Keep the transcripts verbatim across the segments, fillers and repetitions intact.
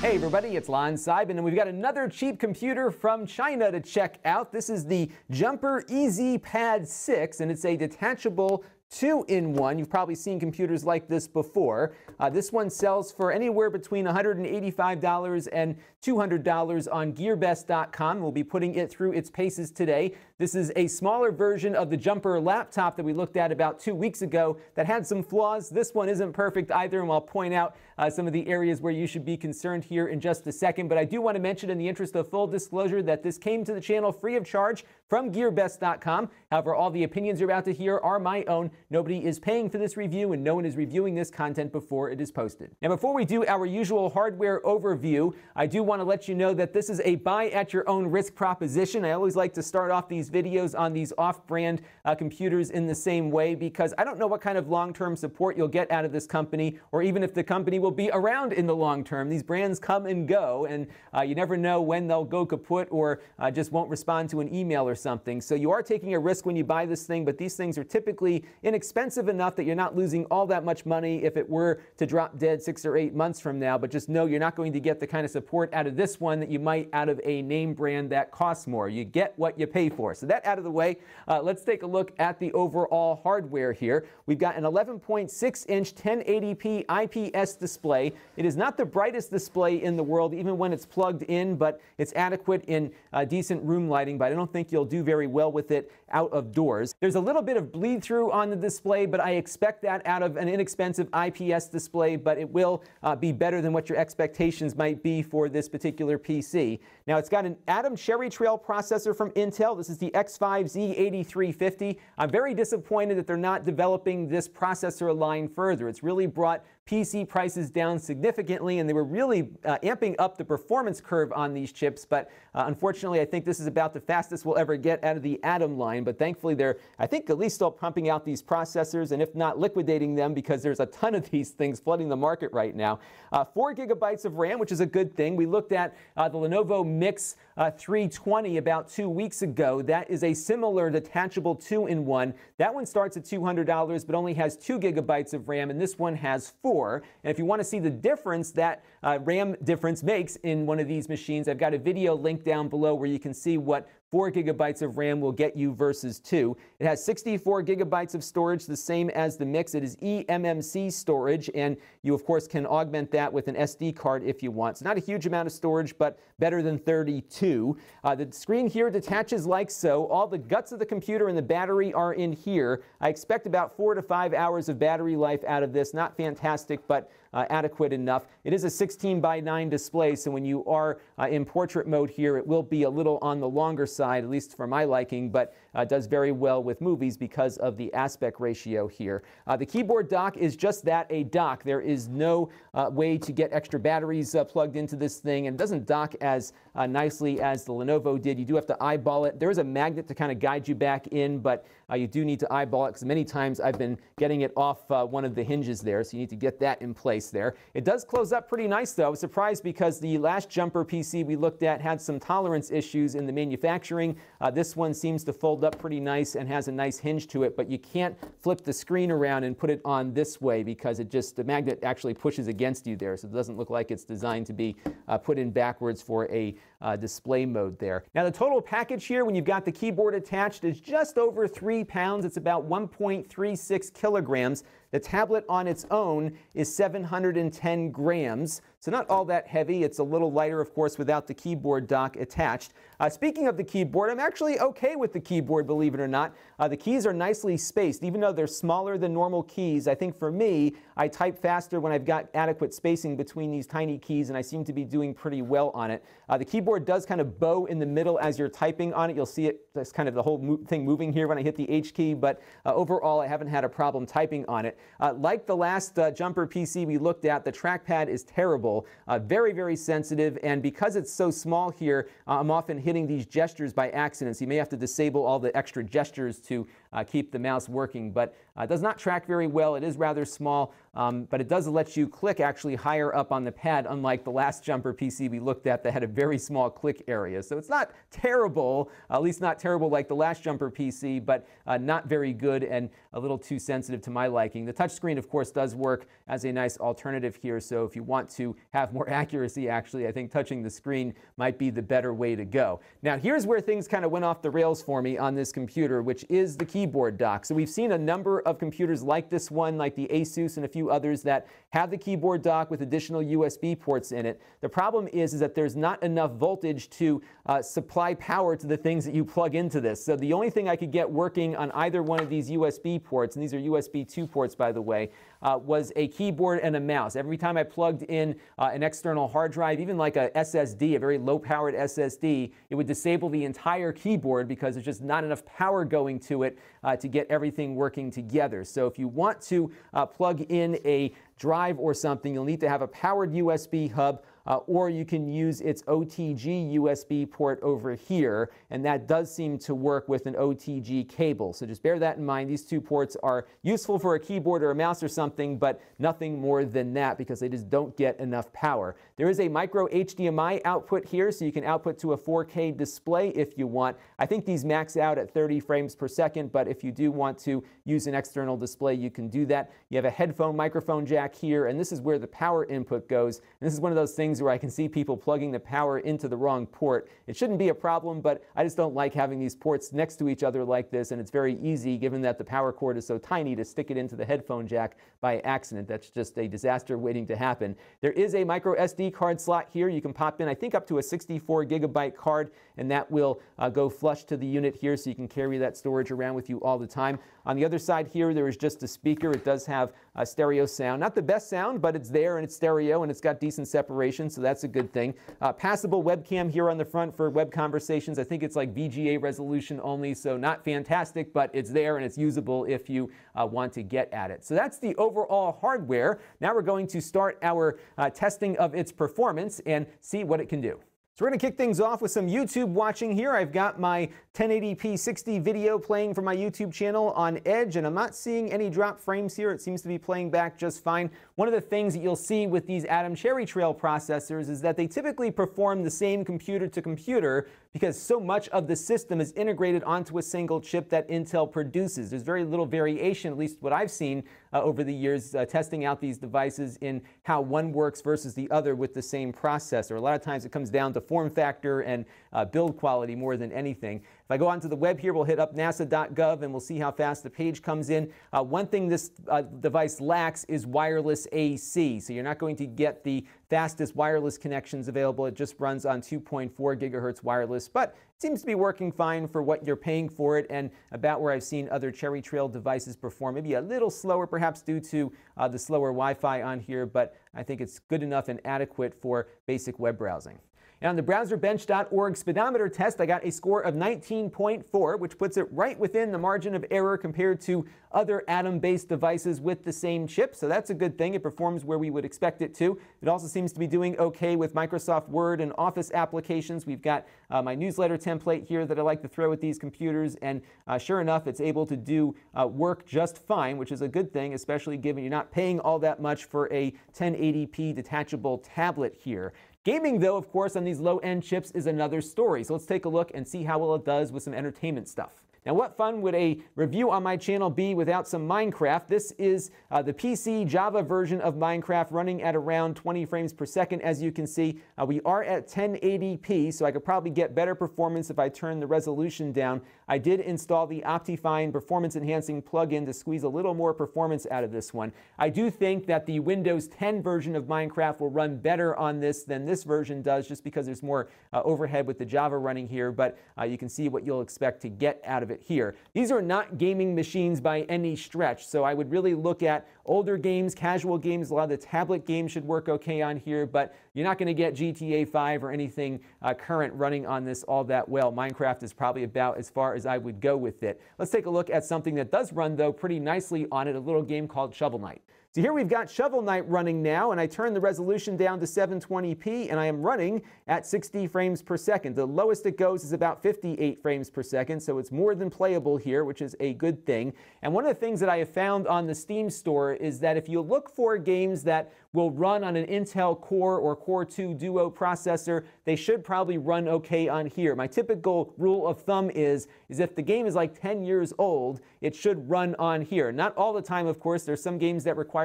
Hey everybody, it's Lon Seidman, and we've got another cheap computer from China to check out. This is the Jumper EZpad six, and it's a detachable two in one. You've probably seen computers like this before. Uh, this one sells for anywhere between one hundred eighty-five dollars and two hundred dollars on Gear Best dot com. We'll be putting it through its paces today. This is a smaller version of the Jumper laptop that we looked at about two weeks ago that had some flaws. This one isn't perfect either, and I'll point out uh, some of the areas where you should be concerned here in just a second. But I do want to mention, in the interest of full disclosure, that this came to the channel free of charge from Gear Best dot com. However, all the opinions you're about to hear are my own. Nobody is paying for this review, and no one is reviewing this content before it is posted. Now, before we do our usual hardware overview, I do want to let you know that this is a buy at your own risk proposition. I always like to start off these videos on these off-brand uh, computers in the same way, because I don't know what kind of long-term support you'll get out of this company, or even if the company will be around in the long term. These brands come and go, and uh, you never know when they'll go kaput or uh, just won't respond to an email or something. So you are taking a risk when you buy this thing, but these things are typically inexpensive enough that you're not losing all that much money if it were to drop dead six or eight months from now. But just know you're not going to get the kind of support out of this one that you might out of a name brand that costs more. You get what you pay for. So that out of the way, uh, let's take a look at the overall hardware here. We've got an eleven point six inch ten eighty p I P S display. It is not the brightest display in the world, even when it's plugged in, but it's adequate in uh, decent room lighting, but I don't think you'll do very well with it out of doors. There's a little bit of bleed through on the display, but I expect that out of an inexpensive I P S display, but it will uh, be better than what your expectations might be for this particular P C. Now, it's got an Atom Cherry Trail processor from Intel. This is the X five Z eighty-three fifty. I'm very disappointed that they're not developing this processor line further. It's really brought P C prices down significantly, and they were really uh, amping up the performance curve on these chips, but uh, unfortunately I think this is about the fastest we'll ever get out of the Atom line. But thankfully they're, I think, at least still pumping out these processors, and if not liquidating them, because there's a ton of these things flooding the market right now. Uh, four gigabytes of RAM, which is a good thing. We looked at uh, the Lenovo Miix uh, three twenty about two weeks ago. That is a similar detachable two in one. That one starts at two hundred dollars but only has two gigabytes of RAM, and this one has four. And if you want to see the difference that uh, RAM difference makes in one of these machines, I've got a video linked down below where you can see what four gigabytes of RAM will get you versus two. It has sixty-four gigabytes of storage, the same as the Miix. It is eMMC storage, and you of course can augment that with an S D card if you want. So not a huge amount of storage, but better than thirty-two. Uh, the screen here detaches like so. All the guts of the computer and the battery are in here. I expect about four to five hours of battery life out of this. Not fantastic, but Uh, adequate enough. It is a sixteen by nine display, so when you are uh, in portrait mode here, it will be a little on the longer side, at least for my liking, but uh, does very well with movies because of the aspect ratio here. Uh, the keyboard dock is just that, a dock. There is no uh, way to get extra batteries uh, plugged into this thing, and it doesn't dock as uh, nicely as the Lenovo did. You do have to eyeball it. There is a magnet to kind of guide you back in, but uh, you do need to eyeball it, because many times I've been getting it off uh, one of the hinges there, so you need to get that in place there. It does close up pretty nice though. I was surprised, because the last Jumper P C we looked at had some tolerance issues in the manufacturing. Uh, this one seems to fold up pretty nice and has a nice hinge to it, but you can't flip the screen around and put it on this way, because it just, the magnet actually pushes against you there, so it doesn't look like it's designed to be uh, put in backwards for a uh, display mode there. Now the total package here, when you've got the keyboard attached, is just over three pounds. It's about one point three six kilograms. The tablet on its own is seven hundred ten grams, so not all that heavy. It's a little lighter, of course, without the keyboard dock attached. Uh, speaking of the keyboard, I'm actually okay with the keyboard, believe it or not. Uh, the keys are nicely spaced, even though they're smaller than normal keys. I think for me, I type faster when I've got adequate spacing between these tiny keys, and I seem to be doing pretty well on it. Uh, the keyboard does kind of bow in the middle as you're typing on it. You'll see it, that's kind of the whole mo- thing moving here when I hit the H key, but uh, overall, I haven't had a problem typing on it. Uh, like the last uh, Jumper P C we looked at, the trackpad is terrible, uh, very, very sensitive, and because it's so small here, uh, I'm often hitting these gestures by accident, so you may have to disable all the extra gestures to uh, keep the mouse working, but Uh, it does not track very well. It is rather small, um, but it does let you click actually higher up on the pad, unlike the last Jumper P C we looked at that had a very small click area. So it's not terrible, at least not terrible like the last Jumper P C, but uh, not very good and a little too sensitive to my liking. The touchscreen, of course, does work as a nice alternative here, so if you want to have more accuracy, actually, I think touching the screen might be the better way to go. Now, here's where things kind of went off the rails for me on this computer, which is the keyboard dock. So we've seen a number of computers like this one, like the ASUS and a few others, that have the keyboard dock with additional U S B ports in it. The problem is, is that there's not enough voltage to uh, supply power to the things that you plug into this. So the only thing I could get working on either one of these U S B ports, and these are U S B two ports, by the way, uh, was a keyboard and a mouse. Every time I plugged in uh, an external hard drive, even like a S S D, a very low-powered S S D, it would disable the entire keyboard because there's just not enough power going to it uh, to get everything working together. So if you want to uh, plug in a drive or something, you'll need to have a powered U S B hub, uh, or you can use its O T G U S B port over here, and that does seem to work with an O T G cable. So just bear that in mind. These two ports are useful for a keyboard or a mouse or something, but nothing more than that because they just don't get enough power. There is a micro H D M I output here, so you can output to a four K display if you want. I think these max out at thirty frames per second, but if you do want to use an external display, you can do that. You have a headphone microphone jack here, and this is where the power input goes. And this is one of those things where I can see people plugging the power into the wrong port. It shouldn't be a problem, but I just don't like having these ports next to each other like this, and it's very easy, given that the power cord is so tiny, to stick it into the headphone jack by accident. That's just a disaster waiting to happen. There is a micro S D card slot here. You can pop in, I think, up to a sixty-four gigabyte card, and that will uh, go flush to the unit here, so you can carry that storage around with you all the time. On the other side here, there is just a speaker. It does have a stereo sound. Not the best sound, but it's there and it's stereo and it's got decent separation, so that's a good thing. Uh, passable webcam here on the front for web conversations. I think it's like V G A resolution only, so not fantastic, but it's there and it's usable if you uh, want to get at it. So that's the overall hardware. Now we're going to start our uh, testing of its performance and see what it can do. So we're going to kick things off with some YouTube watching here. I've got my ten eighty p sixty video playing from my YouTube channel on Edge, and I'm not seeing any drop frames here. It seems to be playing back just fine. One of the things that you'll see with these Atom Cherry Trail processors is that they typically perform the same computer to computer because so much of the system is integrated onto a single chip that Intel produces. There's very little variation, at least what I've seen uh, over the years uh, testing out these devices, in how one works versus the other with the same processor. A lot of times it comes down to form factor and uh, build quality more than anything. If I go onto the web here, we'll hit up nasa dot gov and we'll see how fast the page comes in. Uh, one thing this uh, device lacks is wireless A C, so you're not going to get the fastest wireless connections available. It just runs on two point four gigahertz wireless, but it seems to be working fine for what you're paying for it and about where I've seen other Cherry Trail devices perform. Maybe a little slower, perhaps due to uh, the slower Wi-Fi on here, but I think it's good enough and adequate for basic web browsing. And on the browserbench dot org speedometer test, I got a score of nineteen point four, which puts it right within the margin of error compared to other Atom-based devices with the same chip, so that's a good thing. It performs where we would expect it to. It also seems to be doing okay with Microsoft Word and Office applications. We've got uh, my newsletter template here that I like to throw at these computers, and uh, sure enough, it's able to do uh, work just fine, which is a good thing, especially given you're not paying all that much for a ten eighty p detachable tablet here. Gaming, though, of course, on these low-end chips is another story, so let's take a look and see how well it does with some entertainment stuff. Now, what fun would a review on my channel be without some Minecraft? This is uh, the P C Java version of Minecraft running at around twenty frames per second, as you can see. Uh, we are at ten eighty p, so I could probably get better performance if I turn the resolution down. I did install the OptiFine performance-enhancing plugin to squeeze a little more performance out of this one. I do think that the Windows ten version of Minecraft will run better on this than this version does, just because there's more uh, overhead with the Java running here, but uh, you can see what you'll expect to get out of it here. These are not gaming machines by any stretch, so I would really look at older games, casual games. A lot of the tablet games should work okay on here, but you're not going to get G T A five or anything uh, current running on this all that well. Minecraft is probably about as far as I would go with it. Let's take a look at something that does run, though, pretty nicely on it, a little game called Shovel Knight. So here we've got Shovel Knight running now, and I turn the resolution down to seven twenty p, and I am running at sixty frames per second. The lowest it goes is about fifty-eight frames per second, so it's more than playable here, which is a good thing. And one of the things that I have found on the Steam store is that if you look for games that will run on an Intel Core or Core two Duo processor, they should probably run okay on here. My typical rule of thumb is, is if the game is like ten years old, it should run on here. Not all the time, of course. There's some games that required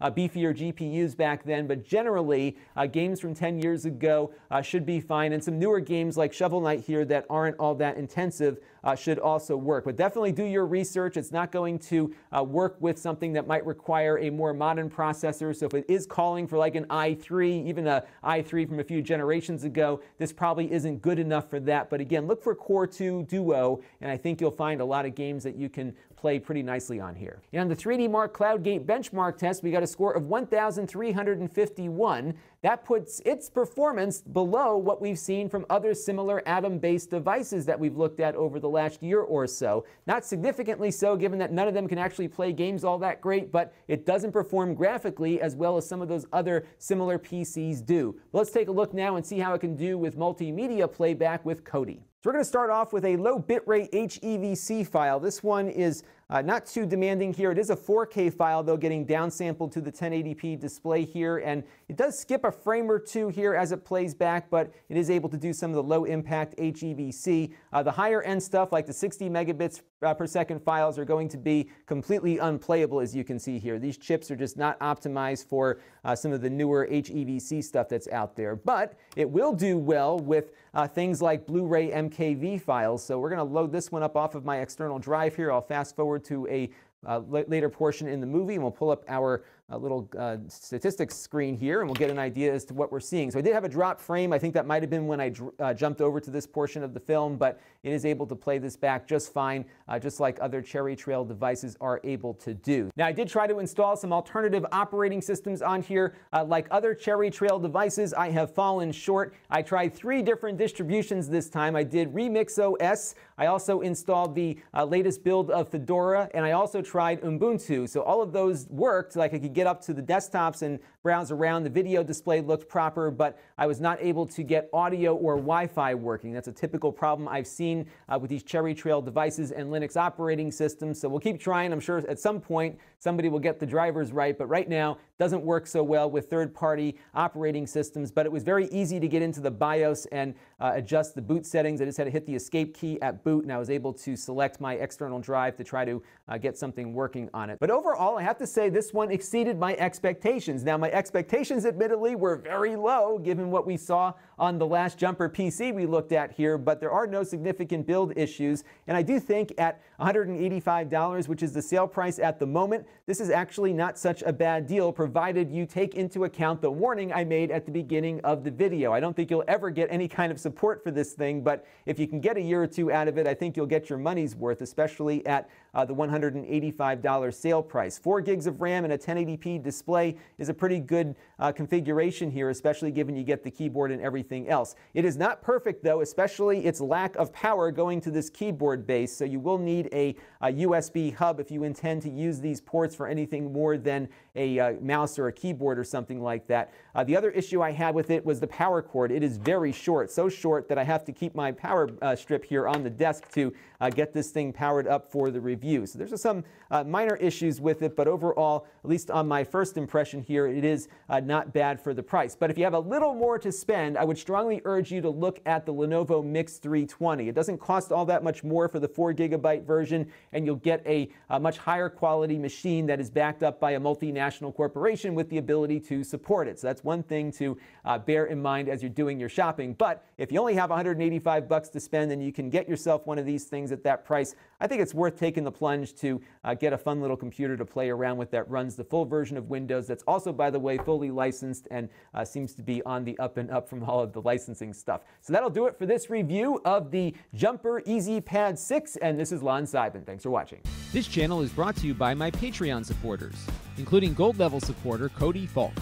uh, beefier G P Us back then, but generally, uh, games from ten years ago uh, should be fine, and some newer games like Shovel Knight here that aren't all that intensive uh, should also work. But definitely do your research. It's not going to uh, work with something that might require a more modern processor, so if it is calling for like an i three, even an i three from a few generations ago, this probably isn't good enough for that. But again, look for Core two Duo, and I think you'll find a lot of games that you can play pretty nicely on here. And on the three D Mark Cloud Gate benchmark test, we got a score of one thousand three hundred fifty-one. That puts its performance below what we've seen from other similar Atom-based devices that we've looked at over the last year or so. Not significantly so, given that none of them can actually play games all that great, but it doesn't perform graphically as well as some of those other similar P Cs do. Let's take a look now and see how it can do with multimedia playback with Kodi. So we're going to start off with a low bitrate H E V C file. This one is Uh, not too demanding here. It is a four K file, though, getting downsampled to the ten eighty p display here, and it does skip a frame or two here as it plays back, but it is able to do some of the low-impact H E V C. Uh, the higher-end stuff, like the sixty megabits uh, per second files, are going to be completely unplayable, as you can see here. These chips are just not optimized for uh, some of the newer H E V C stuff that's out there, but it will do well with uh, things like Blu-ray M K V files, so we're going to load this one up off of my external drive here. I'll fast-forward to a uh, later portion in the movie, and we'll pull up our uh, little uh, statistics screen here, and we'll get an idea as to what we're seeing. So I did have a drop frame. I think that might have been when I uh, jumped over to this portion of the film, but it is able to play this back just fine, uh, just like other Cherry Trail devices are able to do. Now, I did try to install some alternative operating systems on here. Uh, like other Cherry Trail devices, I have fallen short. I tried three different distributions this time. I did Remix O S, I also installed the uh, latest build of Fedora, and I also tried Ubuntu. So all of those worked. Like I could get up to the desktops and browse around. The video display looked proper, but I was not able to get audio or Wi-Fi working. That's a typical problem I've seen uh, with these Cherry Trail devices and Linux operating systems. So we'll keep trying. I'm sure at some point somebody will get the drivers right, but right now doesn't work so well with third-party operating systems. But it was very easy to get into the BIOS and uh, adjust the boot settings. I just had to hit the escape key at boot, and I was able to select my external drive to try to uh, get something working on it. But overall, I have to say this one exceeded my expectations. Now, my expectations, admittedly, were very low given what we saw on the last Jumper P C we looked at here, but there are no significant build issues, and I do think at one hundred eighty-five dollars, which is the sale price at the moment, this is actually not such a bad deal, provided you take into account the warning I made at the beginning of the video. I don't think you'll ever get any kind of support for this thing, but if you can get a year or two out of it, I think you'll get your money's worth, especially at uh, the one hundred eighty-five dollar sale price. Four gigs of RAM and a ten eighty p display is a pretty good uh, configuration here, especially given you get the keyboard and everything else. It is not perfect, though, especially its lack of power going to this keyboard base, so you will need a, a U S B hub if you intend to use these ports for anything more than a uh, mouse or a keyboard or something like that. Uh, the other issue I had with it was the power cord. It is very short, so short that I have to keep my power uh, strip here on the desk to uh, get this thing powered up for the review. So there's some uh, minor issues with it, but overall, at least on my first impression here, it is uh, not bad for the price. But if you have a little more to spend, I would strongly urge you to look at the Lenovo Miix three twenty. It doesn't cost all that much more for the four gigabyte version, and you'll get a, a much higher quality machine that is backed up by a multinational corporation with the ability to support it. So that's one thing to uh, bear in mind as you're doing your shopping. But if you only have one hundred eighty-five bucks to spend, then you can get yourself one of these things at that price. I think it's worth taking the plunge to uh, get a fun little computer to play around with that runs the full version of Windows. That's also, by the way, fully licensed and uh, seems to be on the up and up from all of the licensing stuff. So that'll do it for this review of the Jumper EZpad six, and this is Lon Seidman. Thanks for watching. This channel is brought to you by my Patreon supporters, including gold level supporter Cody Falk.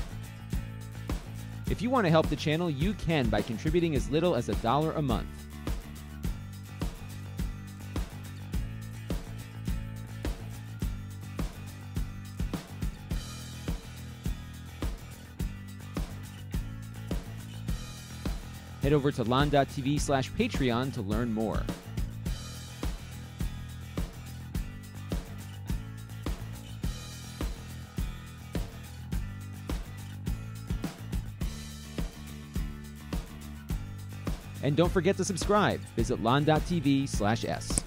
If you want to help the channel, you can by contributing as little as a dollar a month. Head over to lon.tv slash Patreon to learn more. And don't forget to subscribe. Visit lon.tv slash s.